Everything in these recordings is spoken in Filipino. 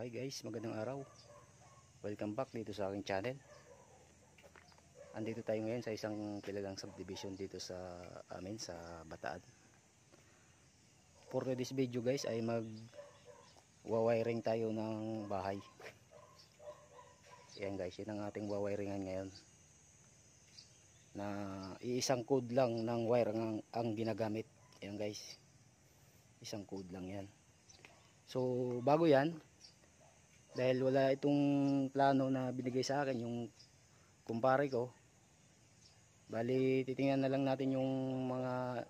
Hi guys, magandang araw. Welcome back dito sa aking channel. Andito tayo ngayon sa isang kilalang subdivision dito sa amin sa Bataan. For this video guys ay mag-wawiring tayo ng bahay. Ayan guys, yun ang ating wawiringan ngayon. Na iisang code lang ng wire ang ginagamit. Ayan guys, isang code lang yan. So bago yan, dahil wala itong plano na binigay sa akin yung kumpare ko, bali titingnan na lang natin yung mga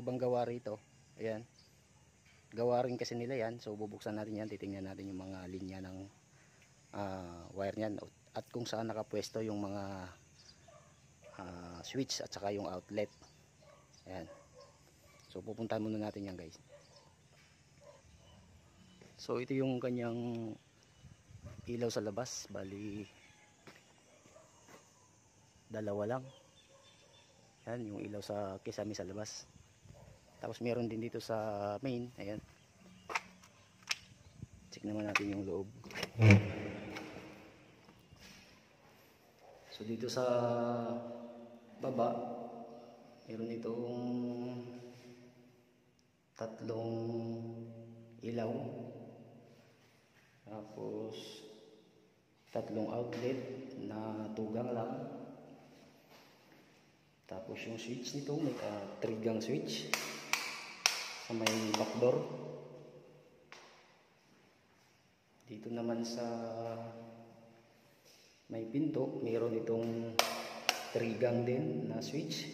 ibang gawa rito. Ayan, gawa rin kasi nila yan. So bubuksan natin yan, titingnan natin yung mga linya ng wire nyan at kung saan nakapwesto yung mga switch at saka yung outlet. Ayan, so pupuntahan muna natin yan guys. So ito yung kanyang ilaw sa labas, bali dalawa lang yan yung ilaw sa kisame sa labas, tapos meron din dito sa main. Ayan, check naman natin yung loob. So dito sa baba meron itong tatlong ilaw, tapos tatlong outlet na tugang lang. Tapos yung switch nito may trigang switch sa may backdoor. Dito naman sa may pinto mayroon itong trigang din na switch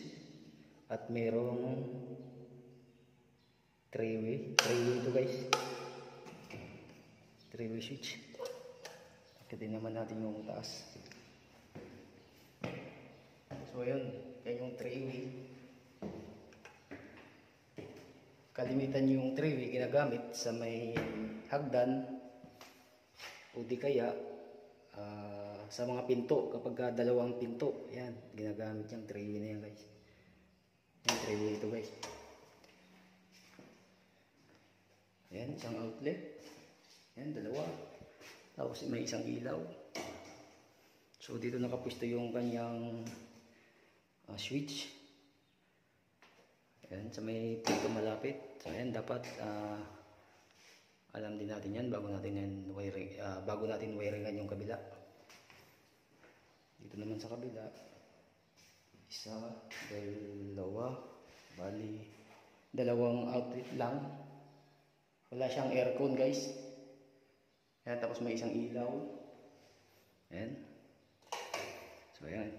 at mayroong three way ito guys, three way switch. Akitin naman natin yung taas. So yun, yan yung 3-way. Kalimitan yung 3-way ginagamit sa may hagdan o di kaya sa mga pinto, kapag dalawang pinto. Yan, ginagamit yung 3-way na yan guys. Yung 3-way ito guys. Yan, isang outlet. Yan, dalawa. Tapos may isang ilaw. So dito nakapwesto yung kanyang switch. Ayan, sa may pinto malapit. So ayan, dapat alam din natin yan bago natin yan wiring, bago natin wiringan yung kabila. Dito naman sa kabila, isa, dalawa, bali dalawang outlet lang. Wala siyang aircon guys. Ayan, tapos may isang ilaw. Ayan. So, ayan.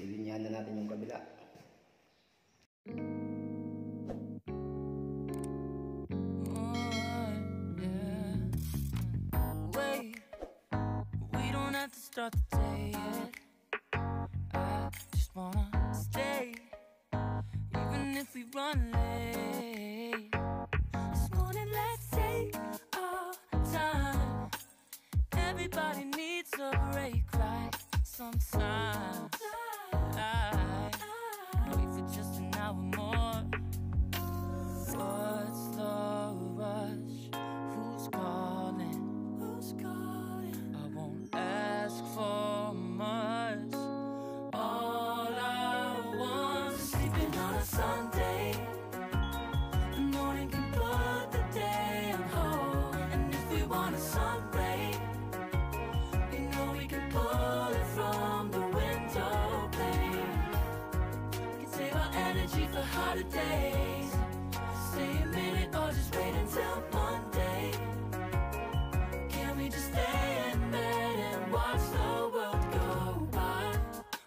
Dilinyahan na natin yung kabila. We don't have to start the day yet. I just wanna stay, even if we run late. This morning, let's take time. Everybody needs a break, right? Sometimes I wait for just an hour more. What's the rush? Who's calling? Who's calling? I won't ask for much. All I want is sleeping on a Sunday. No one can put the day on hold. And if we want a sunbreak, we know we can pull it from the window pane. We can save our energy for hotter days. Stay a minute or just wait until Monday. Can we just stay in bed and watch the world go by?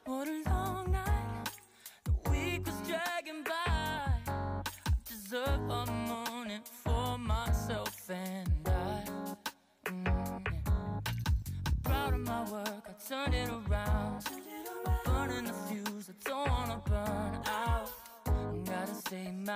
What a long night. The week was dragging by. I deserve a morning for myself and I. I'm proud of my work, I turned it around. I'm burning the fuse, I don't wanna burn out. Gotta stay mad.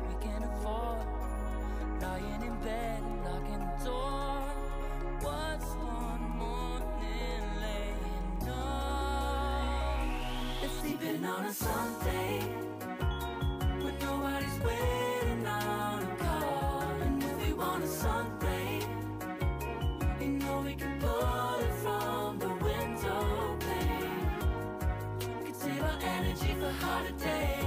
things we can't afford. Lying in bed and knocking the door. What's one morning laying numb? It's sleeping on a Sunday when nobody's waiting on a call. And if we want a Sunday, you know we can pull it from the window pane. We can save our energy for harder days.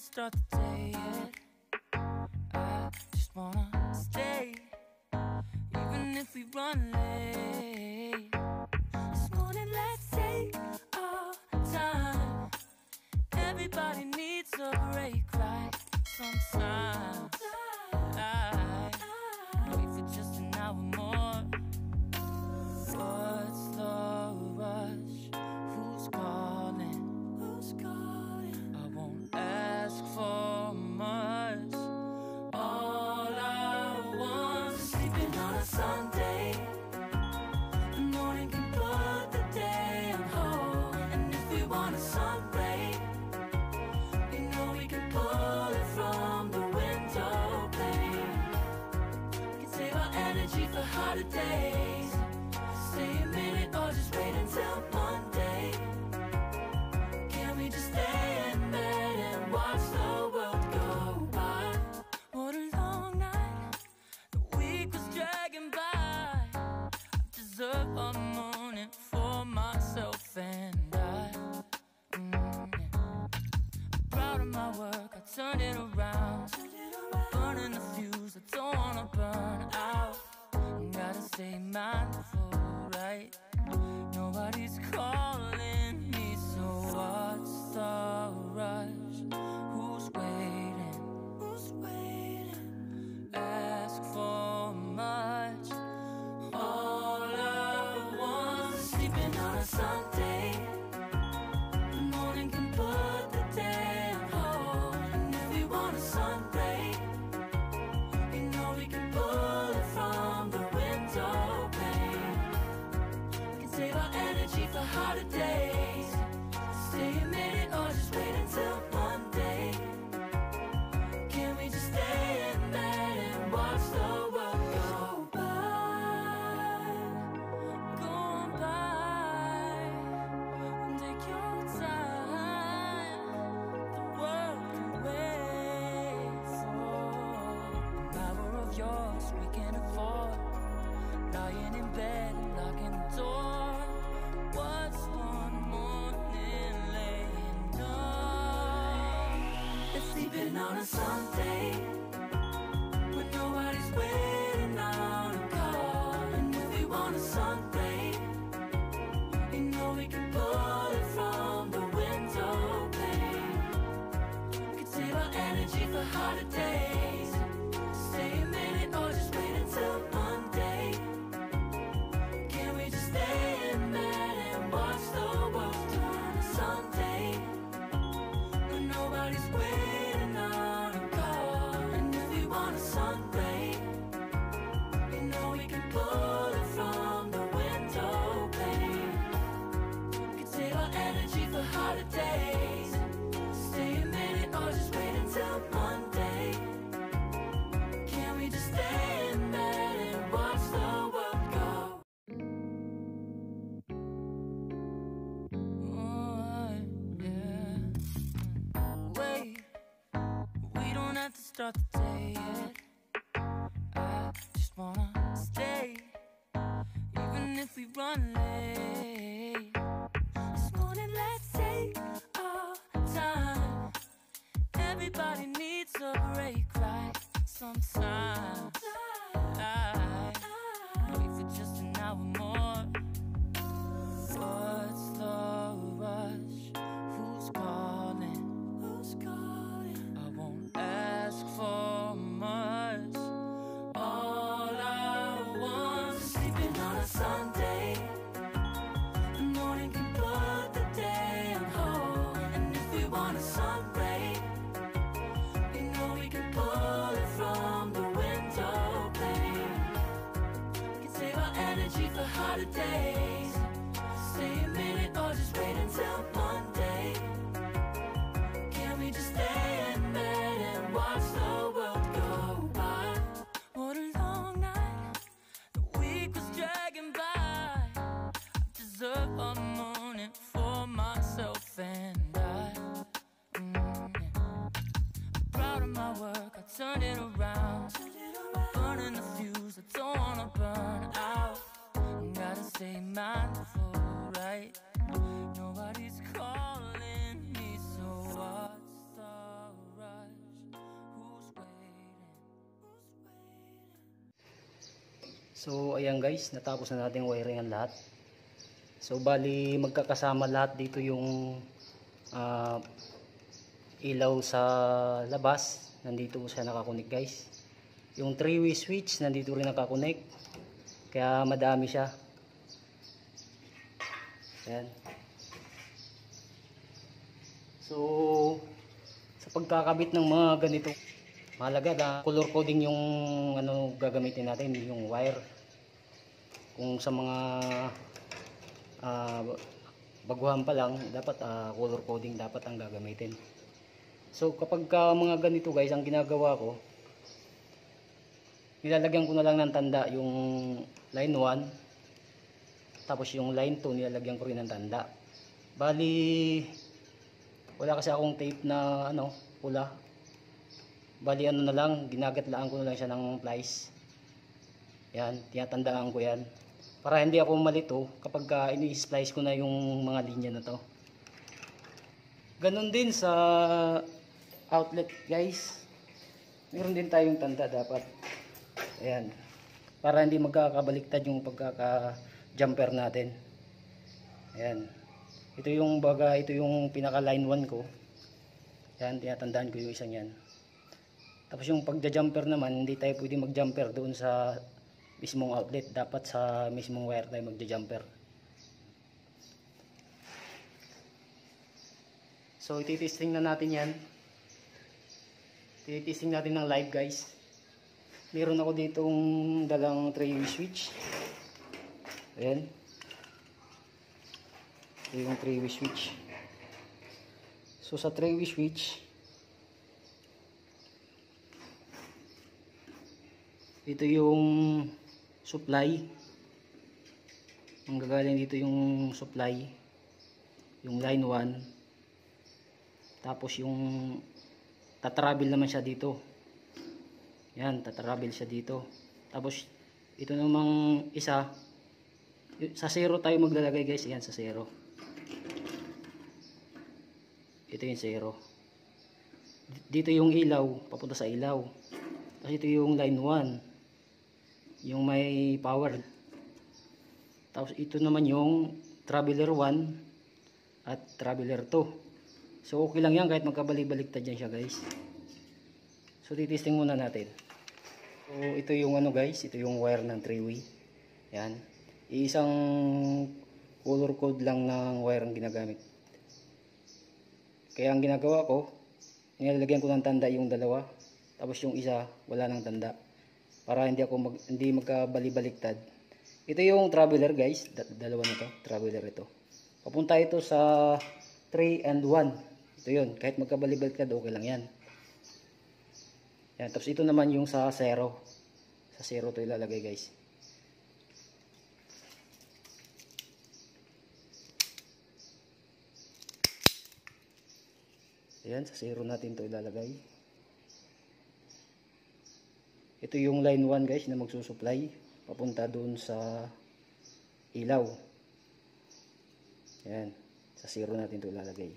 Start the day yet. I just wanna stay, even if we run late. This morning, let's take our time. Everybody needs a break, right? Sometimes I wait for just an hour more. What's the rush? Who's calling? Ask for much. All I want is sleeping on a Sunday. The morning can put the day on hold. And if we want a Sunday, you know we can pull it from the window pane. We can save our energy for harder days. Stay a minute or just wait until Monday. Can we just stay in bed? Turn it around. I'm burning the fuse, I don't wanna burn out. I gotta stay mindful, right? Nobody's calling me, so what's the rush? Who's waiting? Who's waiting? Ask for much. All I want is sleeping on a Sunday. The morning can put the day. Sunday, you know we can pull it from the window pane. We can save our energy for harder days. Stay a minute or just wait until Monday. Can we just stay in bed and watch the world go on by, and take your time. The world can wait. Yours, we can't afford. Lying in bed and knocking the door. What's one morning laying numb? It's sleeping on a Sunday when nobody's waiting on a call. And if we want a Sunday, you know we can pull it from the window pane. We can save our energy for harder days. Stay a minute or just wait until Monday. Can we just stay in bed and watch the world turn to Sunday? When nobody's waiting on a call. And if we want a Sunday, you know we can pull it from the window pane. We can save our energy for harder days. Stay a minute or just wait until Monday. Stay in bed and watch the world go. Yeah. Wait, we don't have to start the day yet. I just wanna stay, even if we run late. This morning, let's take our time. Everybody needs a break, right? sometime. I wait for just an hour more. What's the rush? Who's calling? Who's calling? I won't ask for much. All I want is sleeping on a Sunday. The morning can put the day on hold, and if we want a sunbreak, you know we can pull it from the window pane. We can save our energy for hotter days. Stay a minute or just wait until Monday. Can we just stay in bed and watch the world go by? What a long night, the week was dragging by. I deserve a morning for myself and I. I'm proud of my work, I turned it around. I'm burning the fuse, I don't wanna burn out. I gotta stay mindful. Right. Nobody's calling me, so what's the rush? Who's waiting? Who's waiting? So ayan guys, natapos na natin wiring ang lahat. So bali magkakasama lahat dito yung ilaw sa labas. Nandito siya nakakonek guys. Yung 3-way switch nandito rin nakakonek. Kaya madami siya. Ayan. So sa pagkakabit ng mga ganito, mahalaga na color coding yung ano gagamitin natin, yung wire. Kung sa mga baguhan pa lang, dapat color coding dapat ang gagamitin. So kapag mga ganito guys, ang ginagawa ko, nilalagyan ko na lang ng tanda yung line 1. Tapos yung line 2 nilalagyan ko rin ng tanda. Bali wala kasi akong tape na ano, pula. Bali ano na lang, ginagatlaan ko na lang siya ng pliers. Yan, tinatandaan ko yan. Para hindi ako malito kapag ini-splice ko na yung mga linya na to. Ganun din sa outlet guys. Meron din tayong tanda dapat. Ayan. Para hindi magkakabaliktad yung pagkaka-jumper natin. Ayan. Ito yung pinaka line 1 ko. Ayan, tinatandaan ko yung isang yan. Tapos yung pagja-jumper naman, hindi tayo pwede mag-jumper doon sa mismong outlet. Dapat sa mismong wire tayo magja-jumper. So, iti-testing na natin yan. Iti-testing natin ng live guys. Meron ako ditong dalang 3-way switch. Ayan. Ito yung 3-way switch. So sa 3-way switch, ito yung supply. Manggagaling dito yung supply, yung line 1. Tapos yung tatravel naman siya dito. Ayan, tatravel siya dito. Tapos ito namang isa, sa 0 tayo maglalagay guys. Ayan, sa 0. Ito yung 0. Dito yung ilaw, papunta sa ilaw. Tapos ito yung line 1, yung may power. Tapos ito naman yung traveler 1 at traveler 2. So okay lang yan kahit magkabalik-baliktad yan siya guys. So titisting muna natin. So ito yung ano guys, ito yung wire ng 3-way. Ayan. Isang color code lang ng wire ang ginagamit. Kaya ang ginagawa ko, nilalagyan ko ng tanda yung dalawa, tapos yung isa wala ng tanda para hindi magkabali-baliktad. Ito yung traveler guys, dalawa nito, traveler ito. Papunta ito sa 3 and 1. Ito yun, kahit magkabali-baliktad okay lang yan. Yan, tapos ito naman yung sa 0. Sa 0 to ilalagay guys. Ayan, sa 0 natin ito ilalagay. Ito yung line 1 guys na magsusupply papunta doon sa ilaw. Ayan, sa 0 natin ito ilalagay.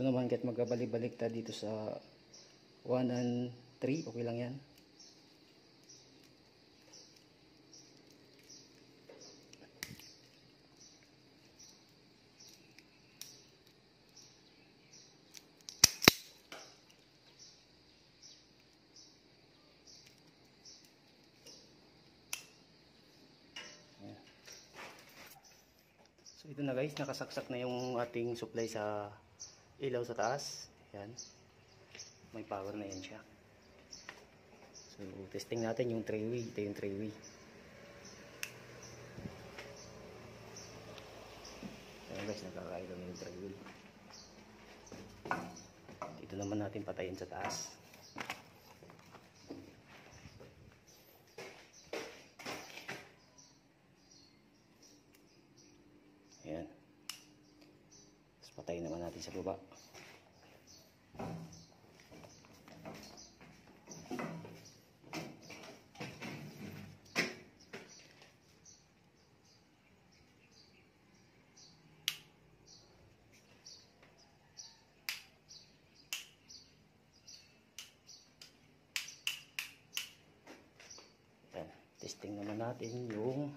So naman hanggat magkabalik-balik ta dito sa 1 and 3, okay lang yan. So ito na guys, nakasaksak na yung ating supply sa ilaw sa taas. Ayan. May power na yan siya. So testing natin yung 3-way. Ito yung 3-way. Ayan guys, nakakailaw na yung 3-way. Ito naman natin patayin sa taas. Ayan. Tapos patayin naman natin sa baba. Ayan. Testing naman natin yung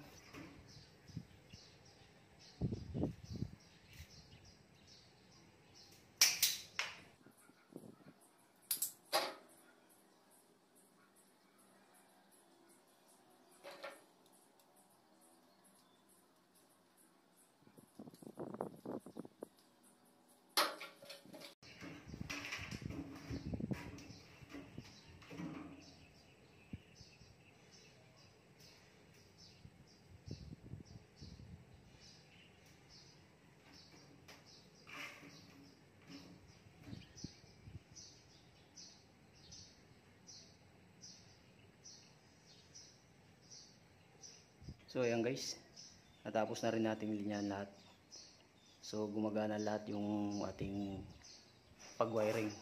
So ayan guys, natapos na rin natin linyahan lahat. So gumagana lahat yung ating pag-wiring.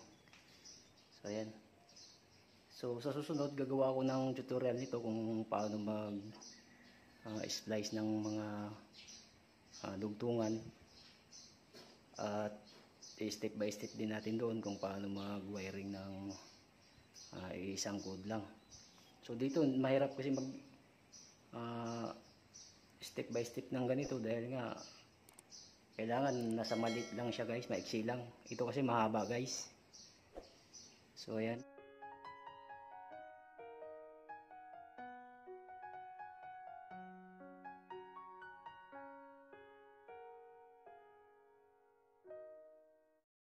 So ayan. So sa susunod gagawa ko ng tutorial nito kung paano mag-splice ng mga dugtungan. At step by step din natin doon kung paano mag-wiring ng isang code lang. So dito mahirap kasi step by step ng ganito dahil nga kailangan nasa maliit lang siya guys, maiksi lang. Ito kasi mahaba guys. So ayan.